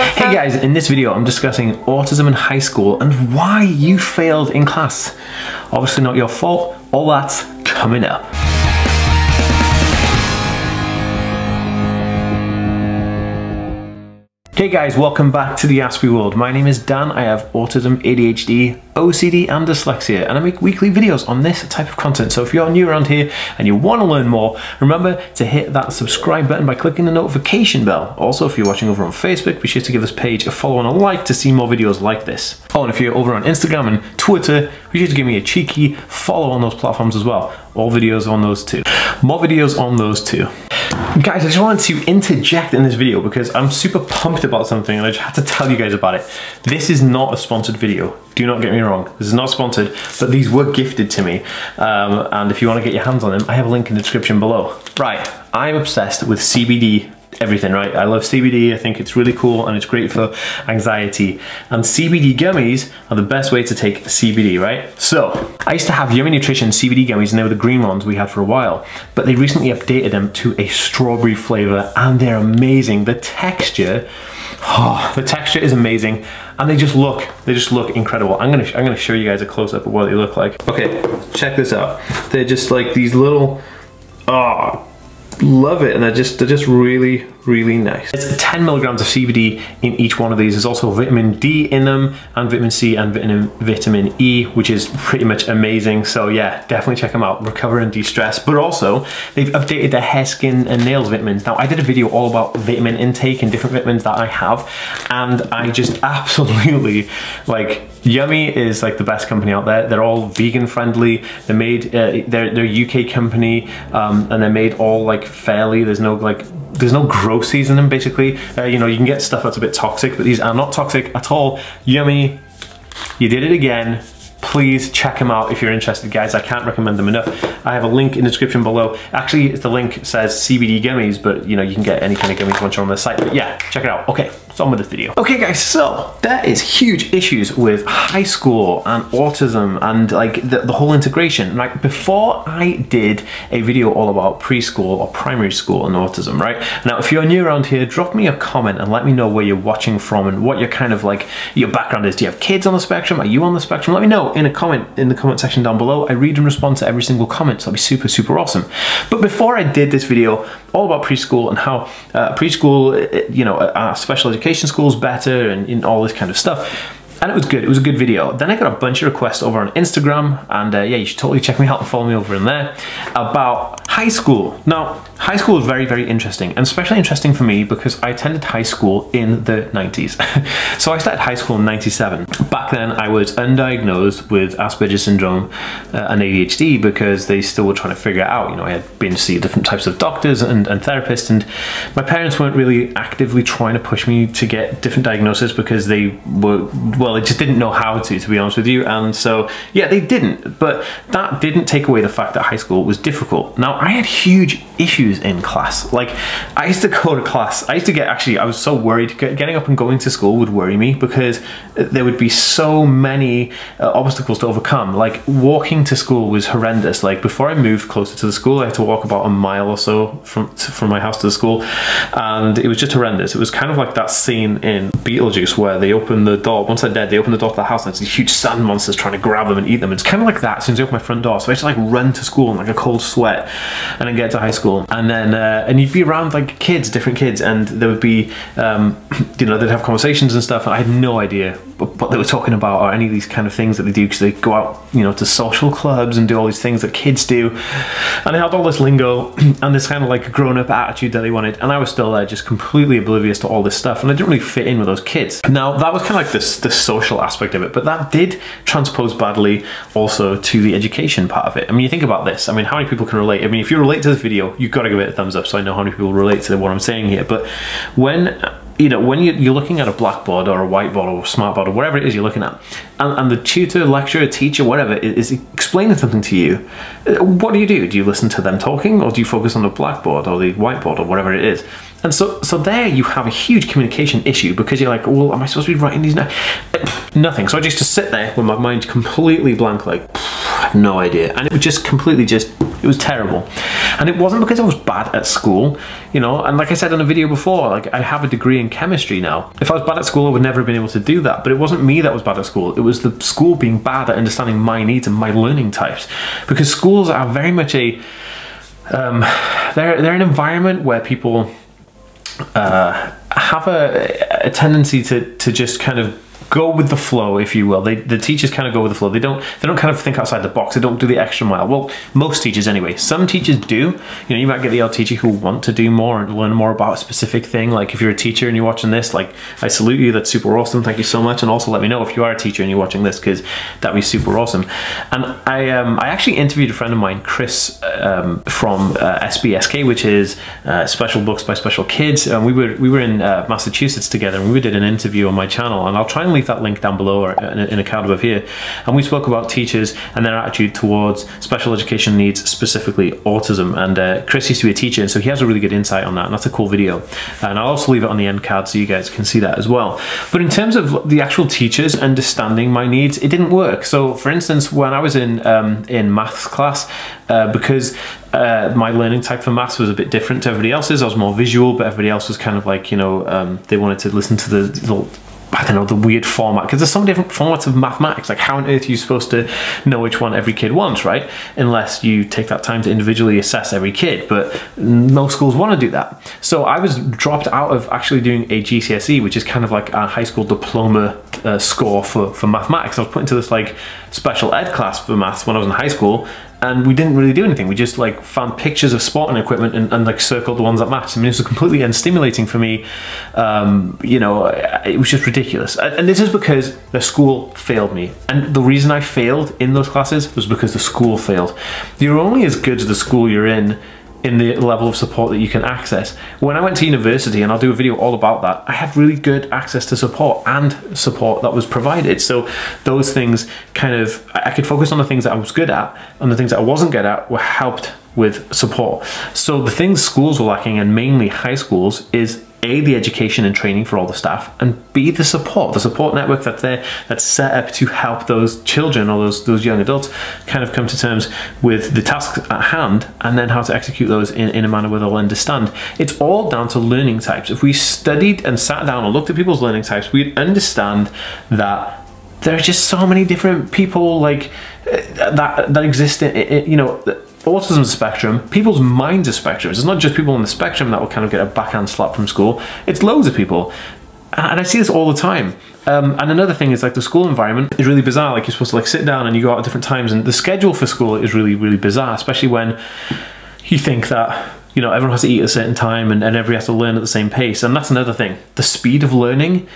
Hey guys, in this video I'm discussing autism in high school and why you failed in class. Obviously not your fault, all that's coming up. Hey guys, welcome back to the Aspie World. My name is Dan, I have autism, ADHD, OCD and dyslexia, and I make weekly videos on this type of content, so if you're new around here and you want to learn more, remember to hit that subscribe button by clicking the notification bell. Also, if you're watching over on Facebook, be sure to give this page a follow and a like to see more videos like this. Oh, and if you're over on Instagram and Twitter, be sure to give me a cheeky follow on those platforms as well. All videos on those two. More videos on those two. Guys, I just wanted to interject in this video because I'm super pumped about something and I just had to tell you guys about it. This is not a sponsored video. Do not get me wrong, this is not sponsored, but these were gifted to me. And if you want to get your hands on them, I have a link in the description below. Right, I'm obsessed with CBD everything, right? I love CBD, I think it's really cool and it's great for anxiety. And CBD gummies are the best way to take CBD, right? So, I used to have Yummy Nutrition CBD gummies and they were the green ones we had for a while, but they recently updated them to a strawberry flavor and they're amazing. The texture is amazing. And they just look incredible. I'm gonna show you guys a close-up of what they look like. Okay, check this out. They're just like these little, love it, and they're just really, really nice. It's 10 milligrams of CBD in each one of these. There's also vitamin D in them, and vitamin C, and vitamin E, which is pretty much amazing. So yeah, definitely check them out, recover and de-stress. But also, they've updated their hair, skin, and nails vitamins. Now, I did a video all about vitamin intake and different vitamins that I have, and I just absolutely, like, Yummy is like the best company out there. They're all vegan friendly. They're made, they're a UK company, and they're made all like fairly. There's no grossies in them basically. You know, you can get stuff that's a bit toxic, but these are not toxic at all. Yummy, you did it again. Please check them out if you're interested, guys. I can't recommend them enough. I have a link in the description below. Actually, the link says CBD gummies, but you know, you can get any kind of gummies once you're on the site. But yeah, check it out. Okay, so on with this video. Okay guys, so there is huge issues with high school and autism and like the whole integration. Like before I did a video all about preschool or primary school and autism, right? Now, if you're new around here, drop me a comment and let me know where you're watching from and what your kind of like, your background is. Do you have kids on the spectrum? Are you on the spectrum? Let me know in a comment in the comment section down below. I read and respond to every single comment, so that'd be super, super awesome. But before I did this video all about preschool and how preschool, you know, special education school's better and all this kind of stuff. And it was good, it was a good video. Then I got a bunch of requests over on Instagram, and yeah, you should totally check me out and follow me over in there, about high school. Now, high school is very, very interesting, and especially interesting for me because I attended high school in the 90s. So I started high school in 97. Back then, I was undiagnosed with Asperger's syndrome and ADHD because they still were trying to figure it out. You know, I had been to see different types of doctors and therapists, and my parents weren't really actively trying to push me to get different diagnoses because they were, well, they just didn't know how to be honest with you. And so, yeah, they didn't, but that didn't take away the fact that high school was difficult. Now, I had huge issues in class. Like, I used to go to class, I was so worried, getting up and going to school would worry me because there would be so many obstacles to overcome. Like, walking to school was horrendous. Like, before I moved closer to the school, I had to walk about a mile or so from my house to the school, and it was just horrendous. It was kind of like that scene in Beetlejuice where they open the door, once they're dead, they open the door to the house and it's these huge sand monsters trying to grab them and eat them. It's kind of like that as soon as I open my front door. So I just like run to school in like a cold sweat and then get to high school. And then, and you'd be around like kids, different kids, and there would be, you know, they'd have conversations and stuff. And I had no idea what they were talking about or any of these kind of things that they do because they go out, you know, to social clubs and do all these things that kids do. And they had all this lingo and this kind of like grown up attitude that they wanted. And I was still there just completely oblivious to all this stuff. And I didn't really fit in with those kids. Now, that was kind of like this social aspect of it, but that did transpose badly also to the education part of it. I mean, you think about this, I mean, how many people can relate? I mean, if you relate to this video, you've got to give it a thumbs up, so I know how many people relate to what I'm saying here. But when, you know, when you're looking at a blackboard or a whiteboard or a smartboard or whatever it is you're looking at, and the tutor, lecturer, teacher, whatever, is explaining something to you, what do you do? Do you listen to them talking, or do you focus on the blackboard or the whiteboard or whatever it is? And so there you have a huge communication issue because you're like, well, am I supposed to be writing these now? Nothing. So I just sit there with my mind completely blank, like, have no idea. And it was just completely just, it was terrible. And it wasn't because I was bad at school, you know, and like I said in a video before, like I have a degree in chemistry now. If I was bad at school, I would never have been able to do that, but it wasn't me that was bad at school. It was the school being bad at understanding my needs and my learning types. Because schools are very much a, they're an environment where people have a tendency to just kind of go with the flow, if you will. The teachers kind of go with the flow. They don't kind of think outside the box. They don't do the extra mile. Well, most teachers anyway. Some teachers do. You know, you might get the odd teacher who want to do more and learn more about a specific thing. Like if you're a teacher and you're watching this, like I salute you. That's super awesome. Thank you so much. And also let me know if you are a teacher and you're watching this, because that'd be super awesome. And I actually interviewed a friend of mine, Chris, from SBSK, which is Special Books by Special Kids. And we were in Massachusetts together, and we did an interview on my channel. And I'll try and leave that link down below or in a card above here, and we spoke about teachers and their attitude towards special education needs, specifically autism. And Chris used to be a teacher, and so he has a really good insight on that, and that's a cool video, and I'll also leave it on the end card so you guys can see that as well. But in terms of the actual teachers understanding my needs, it didn't work. So for instance, when I was in maths class, because my learning type for maths was a bit different to everybody else's, I was more visual, but everybody else was kind of like, you know, they wanted to listen to the weird format, because there's some different formats of mathematics. Like, how on earth are you supposed to know which one every kid wants, right? Unless you take that time to individually assess every kid, but no schools want to do that. So I was dropped out of actually doing a GCSE, which is kind of like a high school diploma score for mathematics. I was put into this like special ed class for maths when I was in high school, and we didn't really do anything. We just like found pictures of sporting equipment and like circled the ones that matched. I mean, this was completely unstimulating for me. You know, it was just ridiculous. And this is because the school failed me. And the reason I failed in those classes was because the school failed. You're only as good as the school you're in the level of support that you can access. When I went to university, and I'll do a video all about that, I had really good access to support and support that was provided. So those things kind of, I could focus on the things that I was good at, and the things that I wasn't good at were helped with support. So the things schools were lacking, and mainly high schools, is A, the education and training for all the staff, and B, the support network that's set up to help those children or those young adults kind of come to terms with the tasks at hand, and then how to execute those in a manner where they'll understand. It's all down to learning types. If we studied and sat down and looked at people's learning types, we'd understand that there are just so many different people like that exist in, you know, autism spectrum. People's minds are spectrums. It's not just people on the spectrum that will kind of get a backhand slap from school. It's loads of people. And I see this all the time. And another thing is, like, the school environment is really bizarre. Like, you're supposed to like sit down and you go out at different times, and the schedule for school is really, really bizarre, especially when you think that, you know, everyone has to eat at a certain time and everybody has to learn at the same pace. And that's another thing. The speed of learning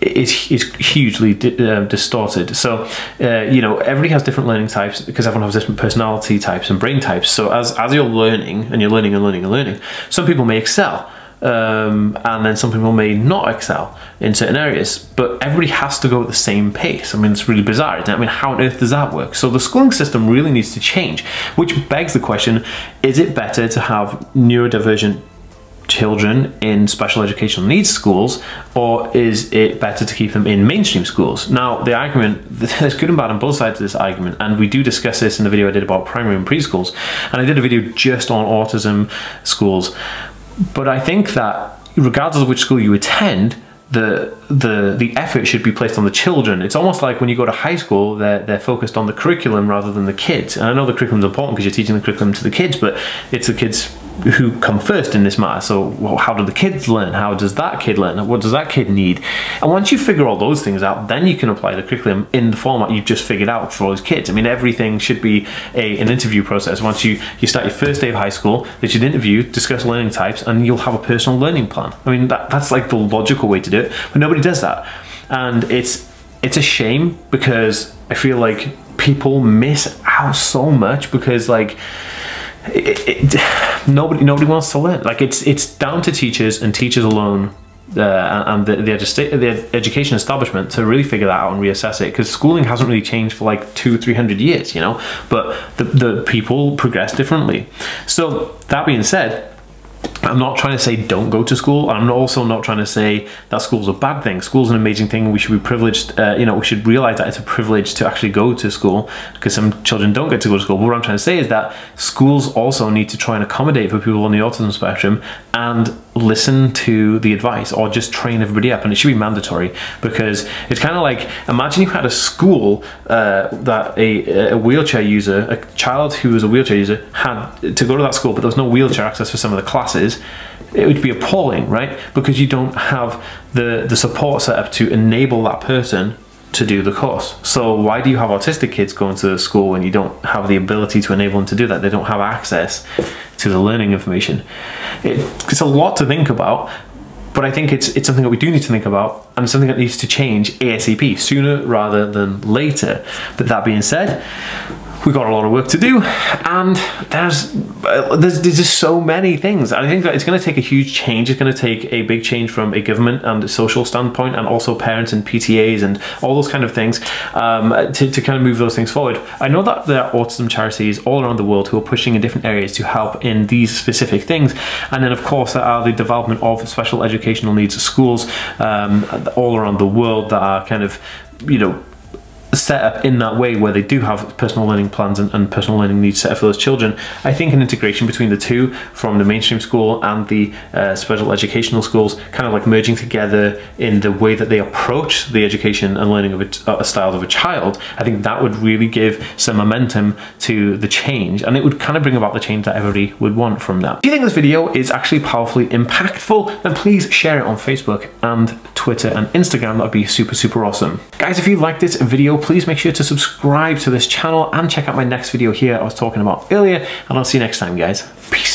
is hugely distorted. So, you know, everybody has different learning types because everyone has different personality types and brain types. So as you're learning, and you're learning and learning and learning, some people may excel, and then some people may not excel in certain areas, but everybody has to go at the same pace. I mean, it's really bizarre, isn't it? I mean, how on earth does that work? So the schooling system really needs to change, which begs the question, is it better to have neurodivergent children in special educational needs schools, or is it better to keep them in mainstream schools? Now, the argument, there's good and bad on both sides of this argument, and we do discuss this in the video I did about primary and preschools, and I did a video just on autism schools. But I think that regardless of which school you attend, the effort should be placed on the children. It's almost like when you go to high school, they're focused on the curriculum rather than the kids. And I know the curriculum's important because you're teaching the curriculum to the kids, but it's the kids who come first in this matter. So, well, how do the kids learn? How does that kid learn? What does that kid need? And once you figure all those things out, then you can apply the curriculum in the format you've just figured out for those kids. I mean, everything should be an interview process. Once you start your first day of high school, they should interview, discuss learning types, and you'll have a personal learning plan. I mean, that's like the logical way to do it, but nobody does that. And it's a shame, because I feel like people miss out so much because, like, nobody wants to learn. Like, it's down to teachers and teachers alone, and the education establishment to really figure that out and reassess it, because schooling hasn't really changed for like 200-300 years, you know, but the people progress differently. So that being said, I'm not trying to say don't go to school. I'm also not trying to say that school's a bad thing. School's an amazing thing. We should be privileged, you know, we should realize that it's a privilege to actually go to school, because some children don't get to go to school. But what I'm trying to say is that schools also need to try and accommodate for people on the autism spectrum and listen to the advice, or just train everybody up. And it should be mandatory, because it's kind of like, imagine you had a school that a wheelchair user, a child who was a wheelchair user, had to go to that school, but there was no wheelchair access for some of the classes. It would be appalling, right? Because you don't have the support set up to enable that person to do the course. So why do you have autistic kids going to school when you don't have the ability to enable them to do that? They don't have access to the learning information. It's a lot to think about, but I think it's something that we do need to think about, and something that needs to change ASAP, sooner rather than later. But that being said, we've got a lot of work to do, and there's just so many things. And I think that it's going to take a huge change. It's going to take a big change from a government and a social standpoint, and also parents and PTAs and all those kind of things, to kind of move those things forward. I know that there are autism charities all around the world who are pushing in different areas to help in these specific things. And then, of course, there are the development of special educational needs schools all around the world that are kind of, you know, set up in that way, where they do have personal learning plans and personal learning needs set up for those children. I think an integration between the two, from the mainstream school and the special educational schools, kind of like merging together in the way that they approach the education and learning of a style of a child, I think that would really give some momentum to the change, and it would kind of bring about the change that everybody would want from that. If you think this video is actually powerfully impactful, then please share it on Facebook and Twitter and Instagram. That'd be super, super awesome. Guys, if you liked this video, please make sure to subscribe to this channel and check out my next video here I was talking about earlier, and I'll see you next time, guys. Peace.